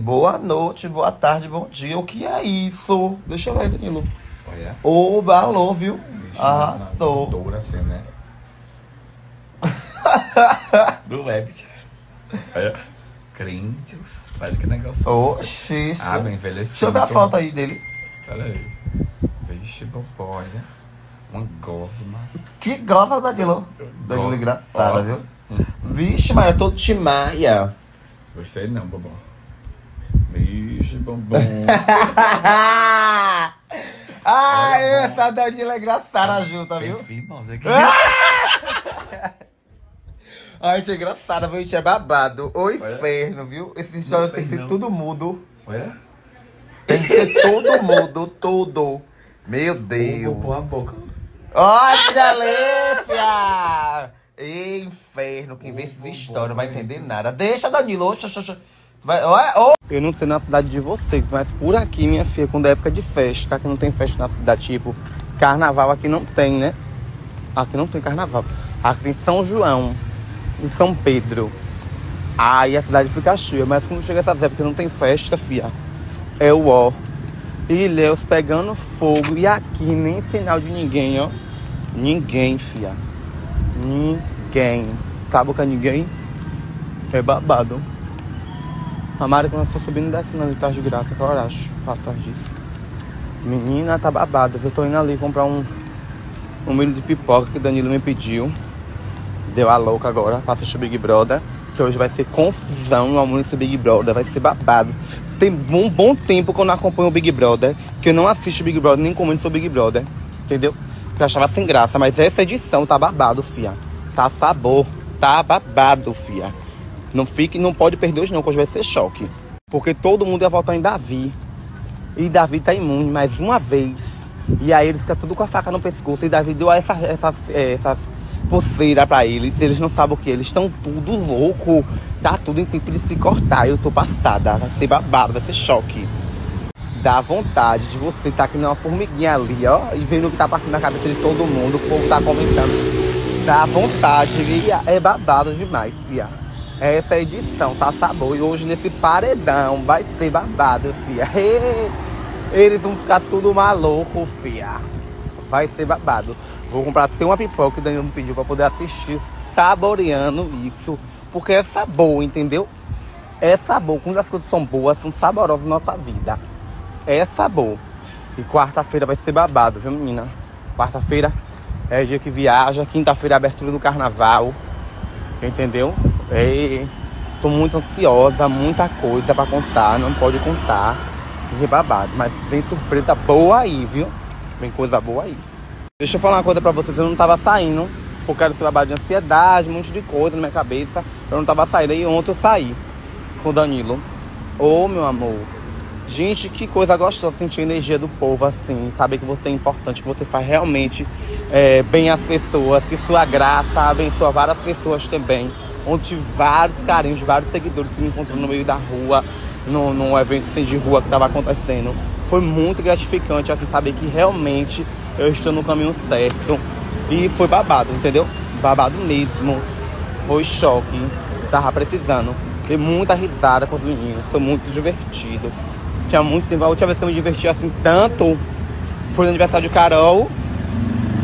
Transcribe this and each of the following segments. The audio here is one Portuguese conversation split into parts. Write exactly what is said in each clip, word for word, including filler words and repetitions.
Boa noite, boa tarde, bom dia. O que é isso? Deixa eu ver, Danilo. Olha. O balô, viu? Arrasou. Doura assim, né? Do leve. Olha. Crentes. Olha que negócio. Oxi. Ah, bem envelhecido. Deixa eu ver a foto aí dele. Pera aí. Vixe, boboia. Uma gosma. Que gosma, Danilo? Danilo engraçada, viu? Vixe, Maria, todo de maia. Gostei não, bobão. Vixe, bombom. Ai, é, essa Danilo é engraçada, ah, junta, viu? Ai, gente, é engraçada, viu? Gente, é babado. O inferno, olha, viu? Esses jogos tem que ser tudo mudo. Olha. Tem que ser todo mudo, tudo. Meu Deus. Pô, a boca. Olha que delícia! Ei, inferno, quem vê essa história não vai entender nada. Deixa, Danilo. Vai, oh, oh. Eu não sei na cidade de vocês, mas por aqui, minha filha, quando é época de festa, aqui não tem festa na cidade, tipo, carnaval aqui não tem, né? Aqui não tem carnaval. Aqui tem São João, em São Pedro. Aí a cidade fica cheia, mas quando chega essas épocas não tem festa, filha. É o ó. E Léo pegando fogo. E aqui nem sinal de ninguém, ó. Ninguém, fia. Ninguém. Sabe o que é ninguém? É babado. A Mari quando está subindo desce não, tá de graça, que eu acho. Atrás disso. Menina, tá babada. Eu tô indo ali comprar um, um milho de pipoca que o Danilo me pediu. Deu a louca agora. Pra assistir o Big Brother. Que hoje vai ser confusão no almoço do Big Brother. Vai ser babado. Tem um bom tempo que eu não acompanho o Big Brother, que eu não assisto o Big Brother, nem comento sobre o Big Brother, entendeu? Que eu achava sem graça, mas essa edição tá babado, fia. Tá sabor, tá babado, fia. Não fique, não pode perder hoje não, que hoje vai ser choque. Porque todo mundo ia votar em Davi. E Davi tá imune mais uma vez. E aí eles ficam tudo com a faca no pescoço e Davi deu essa, essa, essa pulseira pra eles. Eles não sabem o que, eles estão tudo louco. Tá tudo em tempo de se cortar, eu tô passada, vai ser babado, vai ser choque. Dá vontade de você tá que nem uma formiguinha ali, ó, e vendo o que tá passando na cabeça de todo mundo, o povo tá comentando. Dá vontade, é babado demais, fia. Essa edição tá sabor, e hoje nesse paredão vai ser babado, fia. Eles vão ficar tudo maluco, fia. Vai ser babado. Vou comprar até uma pipoca que o Danilo me pediu pra poder assistir, saboreando isso. Porque é sabor, entendeu? É sabor. Quando as coisas são boas, são saborosas na nossa vida. É sabor. E quarta-feira vai ser babado, viu, menina? Quarta-feira é dia que viaja. Quinta-feira é abertura do carnaval. Entendeu? E tô muito ansiosa. Muita coisa pra contar. Não pode contar. E é babado. Mas vem surpresa boa aí, viu? Vem coisa boa aí. Deixa eu falar uma coisa pra vocês. Eu não tava saindo. Porque era esse babado de ansiedade, um monte de coisa na minha cabeça. Eu não tava saindo, aí ontem eu saí com o Danilo. Ô, oh, meu amor. Gente, que coisa gostosa sentir a energia do povo assim. Saber que você é importante, que você faz realmente é, bem às pessoas. Que sua graça abençoa várias pessoas também. Onde tive vários carinhos, vários seguidores que me encontraram no meio da rua. Num, num evento assim, de rua que tava acontecendo. Foi muito gratificante assim, saber que realmente eu estou no caminho certo. E foi babado, entendeu? Babado mesmo. Foi choque. Tava precisando. Dei muita risada com os meninos. Foi muito divertido. Tinha muito tempo. A última vez que eu me diverti assim tanto foi no aniversário de Carol.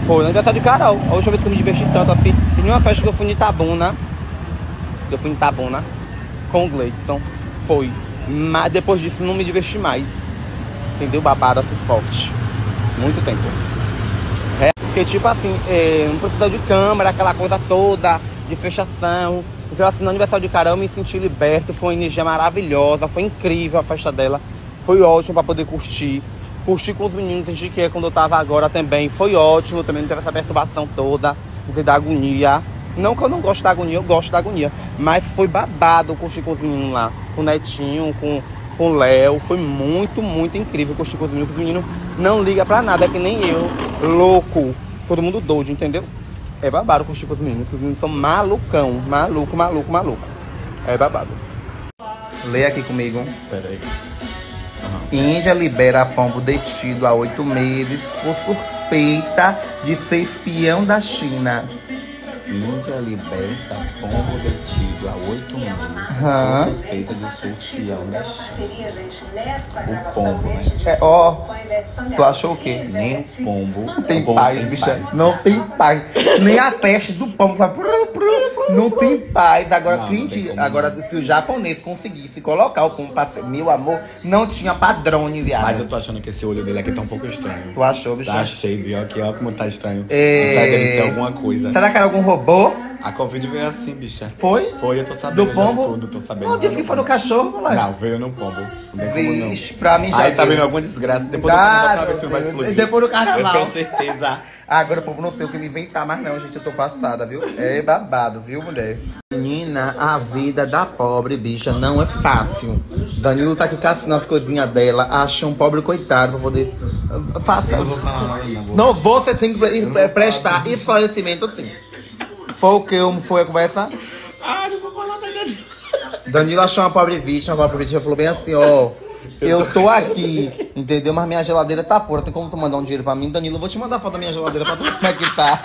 Foi no aniversário de Carol. A última vez que eu me diverti tanto assim. Em uma festa que eu fui em Itabuna. Eu fui em Itabuna com o Gleidson. Foi. Mas depois disso não me diverti mais. Entendeu? Babado assim forte. Muito tempo. Porque, tipo assim, é, não precisa de câmera, aquela coisa toda, de fechação. Então, assim, no aniversário de Carol, eu me senti liberto. Foi uma energia maravilhosa, foi incrível a festa dela. Foi ótimo pra poder curtir. Curti com os meninos, senti que é quando eu tava agora também. Foi ótimo, também não teve essa perturbação toda, não teve da agonia. Não que eu não gosto da agonia, eu gosto da agonia. Mas foi babado curtir com os meninos lá. Com o Netinho, com... com o Léo, foi muito, muito incrível. Curti com os meninos, os meninos não ligam pra nada, é que nem eu, louco. Todo mundo doido, entendeu? É babado curtir com os meninos, os meninos são malucão. Maluco, maluco, maluco. É babado. Lê aqui comigo. Pera aí. Uhum. Índia libera pombo detido há oito meses por suspeita de ser espião da China. Índia liberta pombo detido há oito meses uhum. por suspeita de ser espião da China. O pombo, né? É, ó, tu achou o quê? Nem o pombo. Não tem paz, bicha. Não tem paz. Nem a peste do pombo. Sabe? Não tem paz. Agora, não, não tem agora se o japonês conseguisse colocar o pombo pra ser, meu amor, não tinha padrone, viado. Mas eu tô achando que esse olho dele aqui tá um pouco estranho. Tu achou, bicho? Tá achei, viu? Aqui, ó, como tá estranho. É... Será que deve ser alguma coisa? Será que era algum robô? Bom. A Covid veio assim, bicha. Foi? Foi, eu tô sabendo. Do pombo? Tudo, tô sabendo. Não, disse que foi no cachorro, moleque. Não, veio no pombo. Não veio Vixe, pra mim já Aí veio. Tá vendo alguma desgraça. Depois ah, do carnaval vai explodir. Depois do carnaval. Eu tenho certeza. Agora o povo não tem o que me inventar mais não, gente. Eu tô passada, viu? É babado, viu, mulher? Menina, a vida da pobre, bicha, não é fácil. Danilo tá aqui caçando as coisinhas dela. Acha um pobre coitado pra poder... Faça... Eu vou falar, eu vou... Não, você tem que prestar esse conhecimento assim. Foi o que? Foi a conversa? Ah, não vou falar da Danilo. Danilo achou uma pobre vítima, agora a pobre vítima falou bem assim, ó. Eu tô aqui, entendeu? Mas minha geladeira tá porra. Tem como tu mandar um dinheiro pra mim? Danilo, eu vou te mandar foto da minha geladeira pra tu ver como é que tá.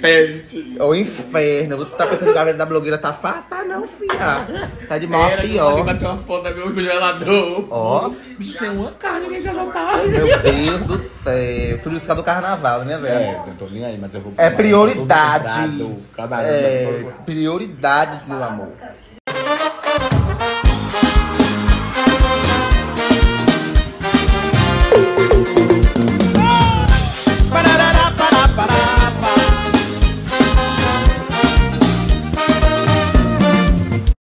Pede. Ô, inferno. Você tá pensando que a galera da blogueira tá fácil? Não, filha. Tá de mal a pior. Eu bater uma foto da meu gelador. Ó. Bicho, tem uma carne que já tá. Meu Deus do céu. Tudo isso é do carnaval, né, velho? É, eu tô nem aí, mas eu vou... É prioridade. É, prioridades, meu amor.